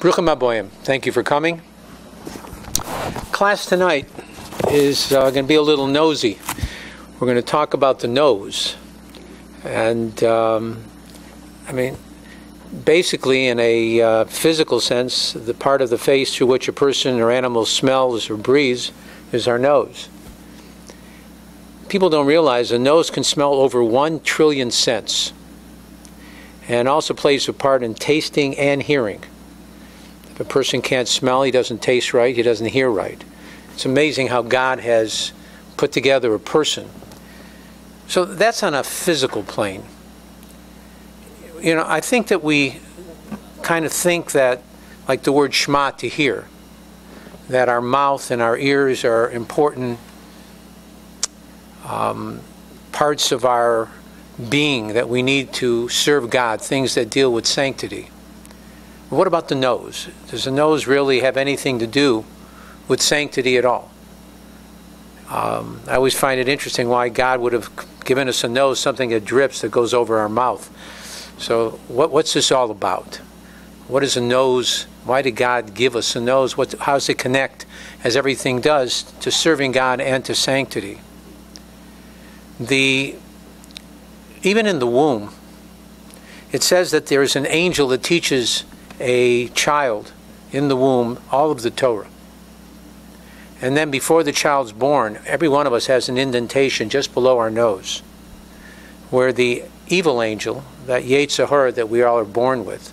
Bruchim Aboyim. Thank you for coming. Class tonight is going to be a little nosy. We're going to talk about the nose. And, I mean, basically in a physical sense, the part of the face through which a person or animal smells or breathes is our nose. People don't realize the nose can smell over 1 trillion scents, and also plays a part in tasting and hearing. If a person can't smell, he doesn't taste right, he doesn't hear right. It's amazing how God has put together a person. So that's on a physical plane. You know, I think that we kind of think that, like the word Shema, to hear, that our mouth and our ears are important parts of our being that we need to serve God, things that deal with sanctity. What about the nose? Does the nose really have anything to do with sanctity at all? I always find it interesting why God would have given us a nose, something that drips, that goes over our mouth. So what's this all about? What is a nose? Why did God give us a nose? How does it connect, as everything does, to serving God and to sanctity? Even in the womb, it says that there is an angel that teaches a child in the womb all of the Torah. And then before the child's born, every one of us has an indentation just below our nose, where the evil angel, that Yetzirah that we all are born with,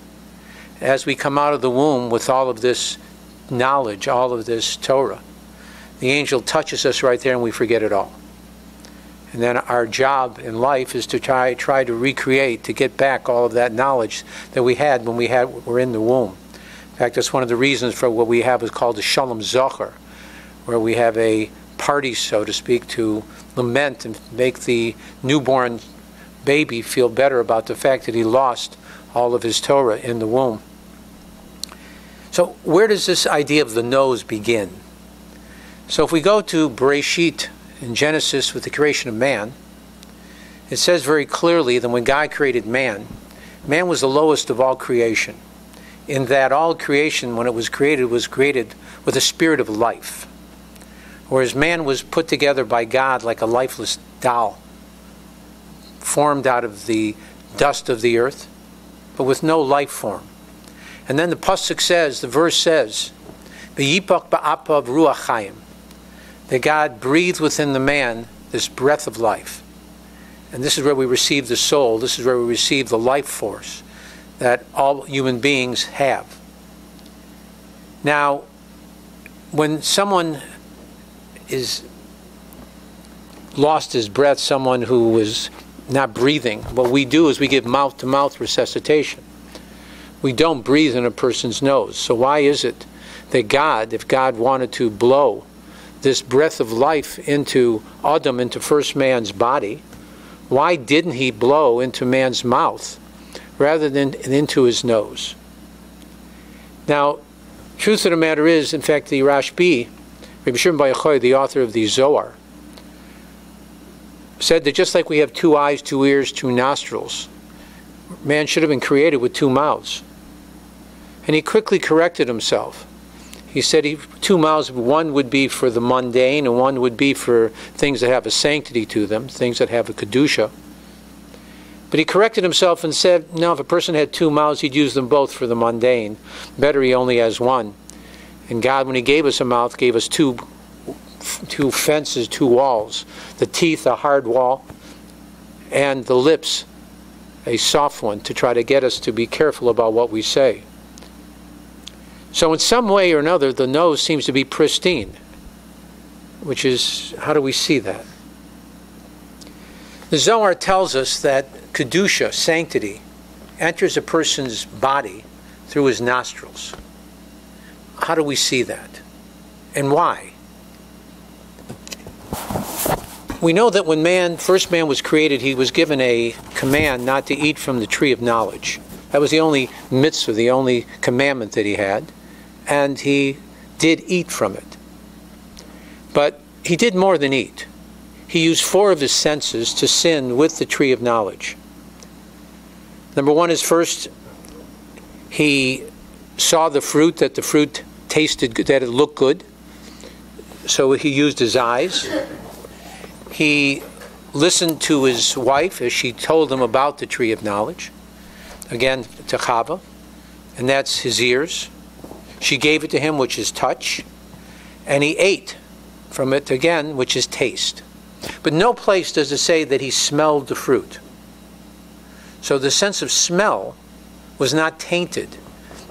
as we come out of the womb with all of this knowledge, all of this Torah, the angel touches us right there and we forget it all. And then our job in life is to try to recreate, to get back all of that knowledge that we had when we were in the womb. In fact, that's one of the reasons for what we have is called the Shalom Zohar, where we have a party, so to speak, to lament and make the newborn baby feel better about the fact that he lost all of his Torah in the womb. So where does this idea of the nose begin? So if we go to Bereshit, in Genesis, with the creation of man, it says very clearly that when God created man, man was the lowest of all creation, in that all creation, when it was created with a spirit of life. Whereas man was put together by God like a lifeless doll, formed out of the dust of the earth, but with no life form. And then the Pasuk says, the verse says, Be'yipach ba'apav ruach hayim, that God breathed within the man this breath of life. And this is where we receive the soul. This is where we receive the life force that all human beings have. Now, when someone is lost his breath, someone who is not breathing, what we do is we give mouth-to-mouth resuscitation. We don't breathe in a person's nose. So why is it that God, if God wanted to blow this breath of life into Adam, into first man's body, why didn't he blow into man's mouth rather than into his nose? Now, truth of the matter is, in fact, the Rashbi, Rabbi Shimon Bar Yochai, the author of the Zohar, said that just like we have 2 eyes, 2 ears, 2 nostrils, man should have been created with 2 mouths. And he quickly corrected himself. He said 2 mouths, one would be for the mundane and one would be for things that have a sanctity to them, things that have a kedusha. But he corrected himself and said, no, if a person had 2 mouths, he'd use them both for the mundane. Better he only has one. And God, when he gave us a mouth, gave us two fences, 2 walls. The teeth, a hard wall, and the lips, a soft one, to try to get us to be careful about what we say. So in some way or another, the nose seems to be pristine, which is, how do we see that? The Zohar tells us that kedusha, sanctity, enters a person's body through his nostrils. How do we see that? And why? We know that when first man was created, he was given a command not to eat from the tree of knowledge. That was the only mitzvah, the only commandment that he had. And he did eat from it. But he did more than eat. He used 4 of his senses to sin with the tree of knowledge. Number 1 is, first, he saw the fruit, that the fruit tasted good, that it looked good. So he used his eyes. He listened to his wife as she told him about the tree of knowledge. Again, to Chava. And that's his ears. She gave it to him, which is touch. And he ate from it again, which is taste. But no place does it say that he smelled the fruit. So the sense of smell was not tainted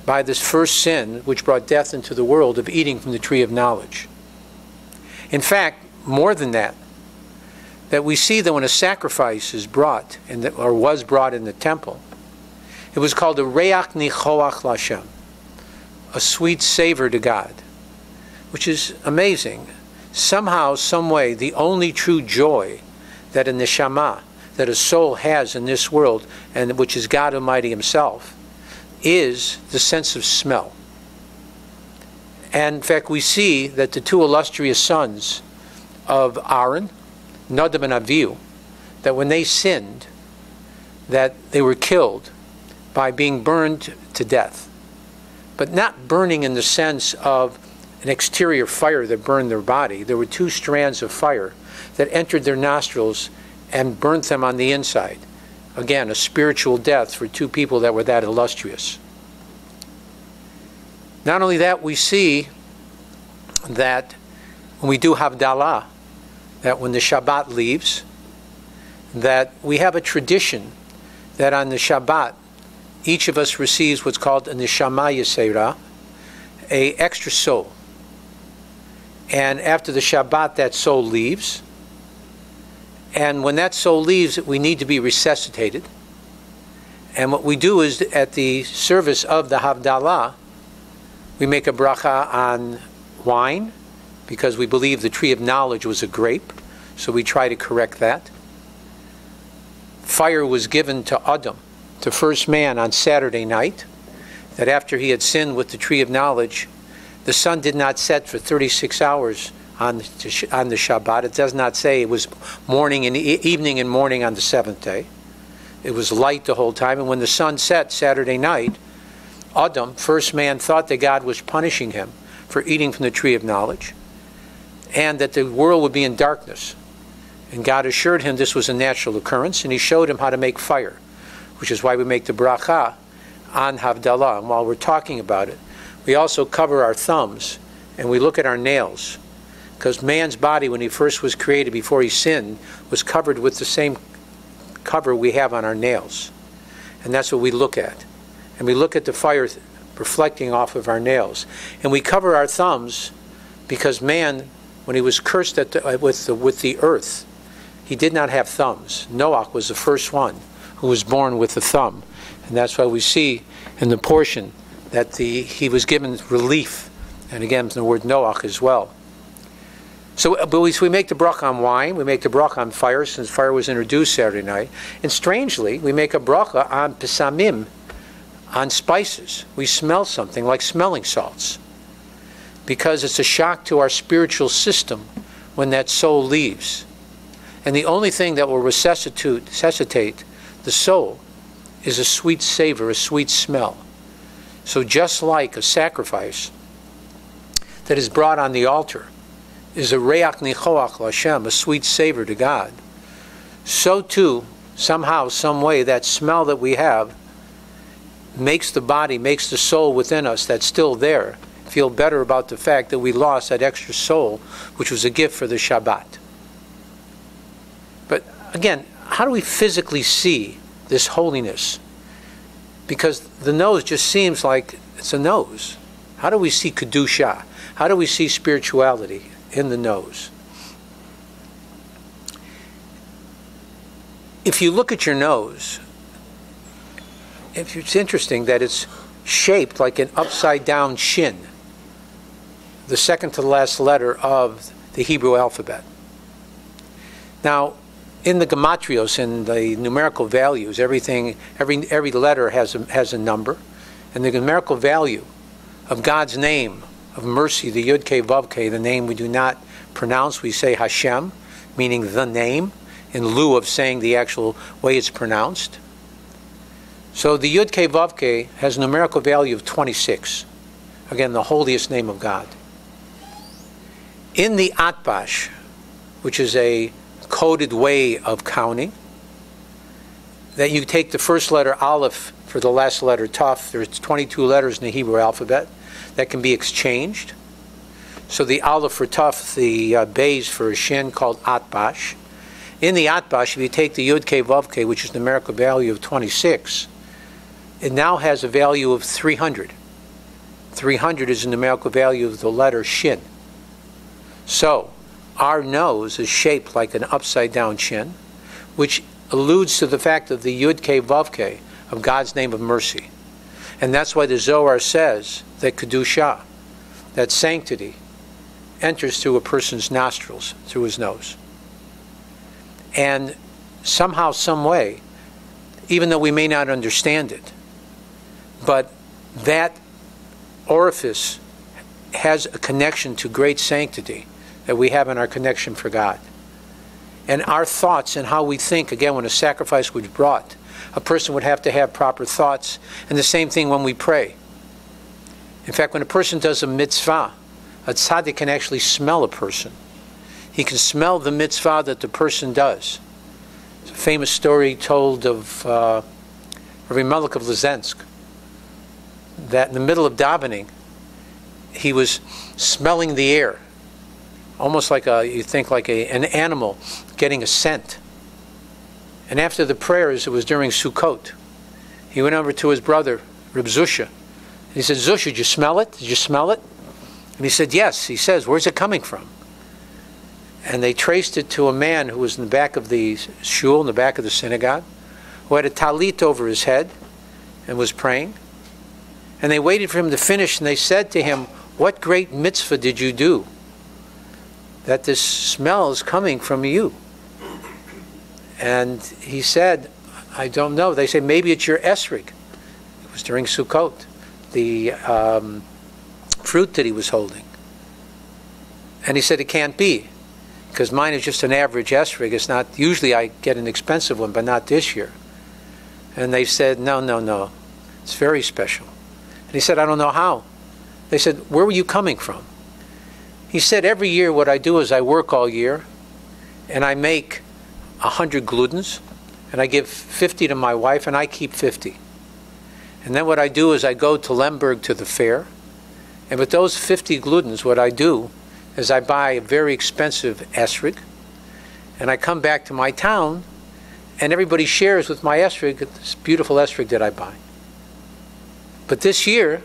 by this first sin, which brought death into the world, of eating from the tree of knowledge. In fact, more than that we see that when a sacrifice is brought, or was brought in the temple, it was called a reach nichoach l'Hashem, a sweet savor to God, which is amazing. Somehow, some way, the only true joy that a neshama, that a soul has in this world, and which is God Almighty Himself, is the sense of smell. And in fact, we see that the two illustrious sons of Aaron, Nadav and Avihu, that when they sinned, that they were killed by being burned to death. But not burning in the sense of an exterior fire that burned their body. There were two strands of fire that entered their nostrils and burnt them on the inside. Again, a spiritual death for two people that were that illustrious. Not only that, we see that when we do Havdalah, that when the Shabbat leaves, that we have a tradition that on the Shabbat, each of us receives what's called a neshama yaseira, a extra soul. And after the Shabbat, that soul leaves. And when that soul leaves, we need to be resuscitated. And what we do is, at the service of the Havdalah, we make a bracha on wine, because we believe the tree of knowledge was a grape, so we try to correct that. Fire was given to Adam, to first man, on Saturday night, that after he had sinned with the tree of knowledge, the sun did not set for 36 hours on the Shabbat. It does not say it was morning and evening and morning on the seventh day. It was light the whole time. And when the sun set Saturday night, Adam, first man, thought that God was punishing him for eating from the tree of knowledge, and that the world would be in darkness. And God assured him this was a natural occurrence, and he showed him how to make fire, which is why we make the bracha on Havdalah. And while we're talking about it, we also cover our thumbs and we look at our nails, because man's body, when he first was created, before he sinned, was covered with the same cover we have on our nails. And that's what we look at. And we look at the fire reflecting off of our nails. And we cover our thumbs because man, when he was cursed at with the earth, he did not have thumbs. Noach was the first one who was born with a thumb. And that's why we see in the portion that he was given relief. And again, the word Noach as well. So we make the bracha on wine, we make the bracha on fire, since fire was introduced Saturday night. And strangely, we make a bracha on pesamim, on spices. We smell something like smelling salts, because it's a shock to our spiritual system when that soul leaves. And the only thing that will resuscitate the soul is a sweet savor, a sweet smell. So just like a sacrifice that is brought on the altar is a reyach nichoach l'Hashem, a sweet savor to God, so too, somehow, some way, that smell that we have makes the body, makes the soul within us that's still there feel better about the fact that we lost that extra soul, which was a gift for the Shabbat. But again, how do we physically see this holiness? Because the nose just seems like it's a nose. How do we see kedusha? How do we see spirituality? In the nose. If you look at your nose, it's interesting that it's shaped like an upside down shin, the second to the last letter of the Hebrew alphabet. Now, in the gematrios, in the numerical values, every letter has a number, and the numerical value of God's name of mercy, the Yud Kei Vav Kei, the name we do not pronounce, we say Hashem, meaning the name, in lieu of saying the actual way it's pronounced. So the Yud Kei Vav Kei has a numerical value of 26. Again, the holiest name of God. In the atbash, which is a coded way of counting, that you take the first letter Aleph for the last letter Tuf. There's 22 letters in the Hebrew alphabet that can be exchanged. So the Aleph for Tuf, the Beis for Shin, called atbash. In the atbash, if you take the Yud Kei Vav Kei, which is the numerical value of 26, it now has a value of 300. 300 is the numerical value of the letter Shin. So our nose is shaped like an upside-down shin, which alludes to the fact of the Yud Kei Vav Kei, of God's name of mercy. And that's why the Zohar says that kedusha, that sanctity, enters through a person's nostrils, through his nose. And somehow, some way, even though we may not understand it, but that orifice has a connection to great sanctity that we have in our connection for God. And our thoughts and how we think, again, when a sacrifice was brought, a person would have to have proper thoughts. And the same thing when we pray. In fact, when a person does a mitzvah, a tzaddik can actually smell a person. He can smell the mitzvah that the person does. It's a famous story told of Reb Melech of Lizhensk, that in the middle of davening, he was smelling the air, almost like an animal getting a scent. And after the prayers, it was during Sukkot, he went over to his brother, Reb Zusha, and he said, "Zusha, did you smell it? Did you smell it?" And he said, "Yes." He says, "Where's it coming from?" And they traced it to a man who was in the back of the shul, in the back of the synagogue, who had a talit over his head and was praying. And they waited for him to finish, and they said to him, "What great mitzvah did you do that this smell is coming from you?" And he said, "I don't know." They said, "Maybe it's your esrog." It was during Sukkot, the fruit that he was holding. And he said, "It can't be, because mine is just an average esrog. It's not, usually I get an expensive one, but not this year." And they said, No. It's very special." And he said, "I don't know how." They said, "Where were you coming from?" He said, "Every year what I do is I work all year, and I make 100 glutens, and I give 50 to my wife, and I keep 50. And then what I do is I go to Lemberg to the fair, and with those 50 glutens, what I do is I buy a very expensive esrog, and I come back to my town, and everybody shares with my esrog, this beautiful esrog that I buy. But this year,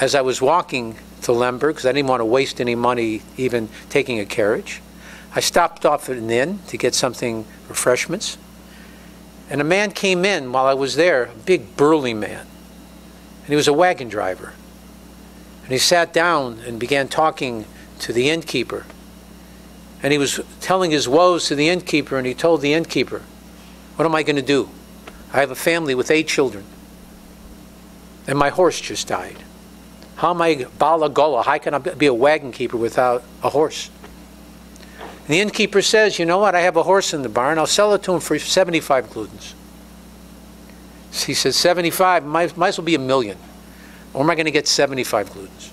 as I was walking to Lemberg, because I didn't want to waste any money even taking a carriage, I stopped off at an inn to get something, refreshments. And a man came in while I was there, a big burly man. And he was a wagon driver. And he sat down and began talking to the innkeeper. And he was telling his woes to the innkeeper, and he told the innkeeper, "What am I going to do? I have a family with 8 children. And my horse just died. How am I balagola? How can I be a wagon keeper without a horse?" And the innkeeper says, "You know what? I have a horse in the barn. I'll sell it to him for 75 glutens." So he says, 75, might as well be 1,000,000. Or am I going to get 75 glutens?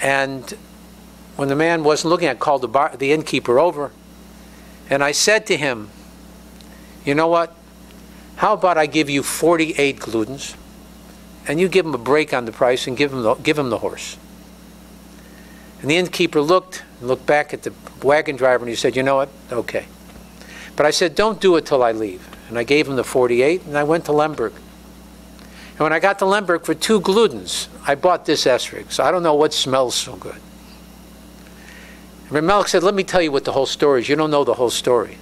And when the man wasn't looking, I called the innkeeper over. And I said to him, "You know what? How about I give you 48 glutens, and you give him a break on the price and give him the horse?" And the innkeeper looked back at the wagon driver, and he said, "You know what? Okay. But," I said, "don't do it till I leave." And I gave him the 48, and I went to Lemberg. And when I got to Lemberg for 2 glutens, I bought this esrog. So I don't know what smells so good. And Reb Melech said, "Let me tell you what the whole story is. You don't know the whole story.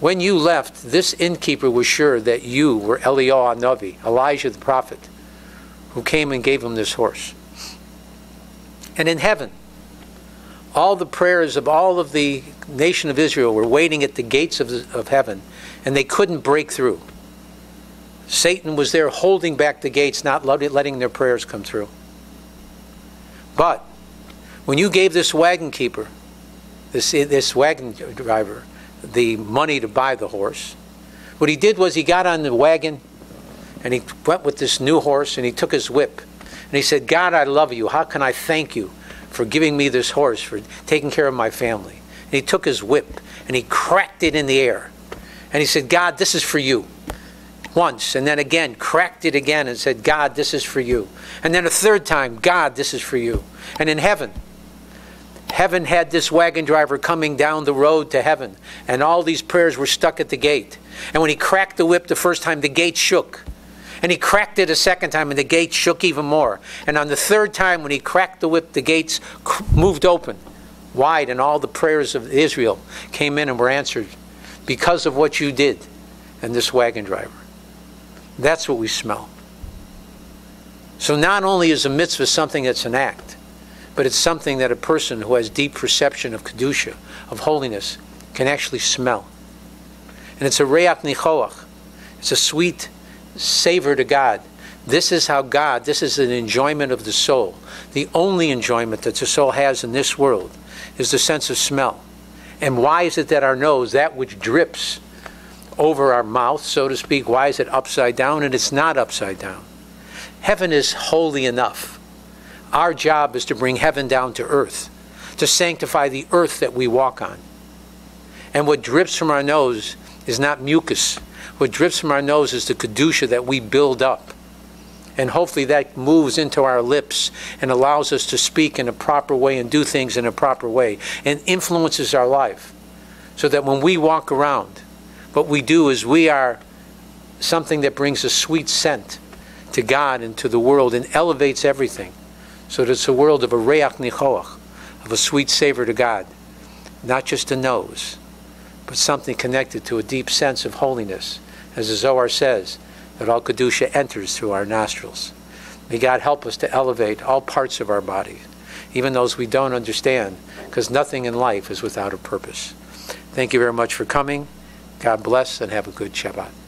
When you left, this innkeeper was sure that you were Eliyahu Hanavi, Elijah the prophet, who came and gave him this horse. And in heaven, all the prayers of all of the nation of Israel were waiting at the gates of heaven, and they couldn't break through. Satan was there holding back the gates, not letting their prayers come through. But when you gave this wagon keeper, this wagon driver, the money to buy the horse, What he did was he got on the wagon and he went with this new horse and he took his whip and he said, God, I love you. How can I thank you for giving me this horse, for taking care of my family? And he took his whip and he cracked it in the air. And he said, God, this is for you. Once, and then again, cracked it again and said, God, this is for you. And then a third time, God, this is for you. And in heaven had this wagon driver coming down the road to heaven, and all these prayers were stuck at the gate. And when he cracked the whip the first time, the gate shook. And he cracked it a second time, and the gate shook even more. And on the third time, when he cracked the whip, the gates moved open wide, and all the prayers of Israel came in and were answered because of what you did and this wagon driver. That's what we smell. So not only is a mitzvah something that's an act, but it's something that a person who has deep perception of kedusha, of holiness, can actually smell. And it's a reyach nichoach. It's a sweet savor to God. This is how God, this is an enjoyment of the soul. The only enjoyment that the soul has in this world is the sense of smell. And why is it that our nose, that which drips over our mouth, so to speak, why is it upside down? And it's not upside down. Heaven is holy enough. Our job is to bring heaven down to earth, to sanctify the earth that we walk on. And what drips from our nose is not mucus. What drips from our nose is the kedusha that we build up. And hopefully that moves into our lips and allows us to speak in a proper way and do things in a proper way and influences our life, so that when we walk around, what we do is we are something that brings a sweet scent to God and to the world and elevates everything. So that it's a world of a reyach nichoach, of a sweet savor to God. Not just a nose, but something connected to a deep sense of holiness. As the Zohar says, that all kedusha enters through our nostrils. May God help us to elevate all parts of our body, even those we don't understand, because nothing in life is without a purpose. Thank you very much for coming. God bless and have a good Shabbat.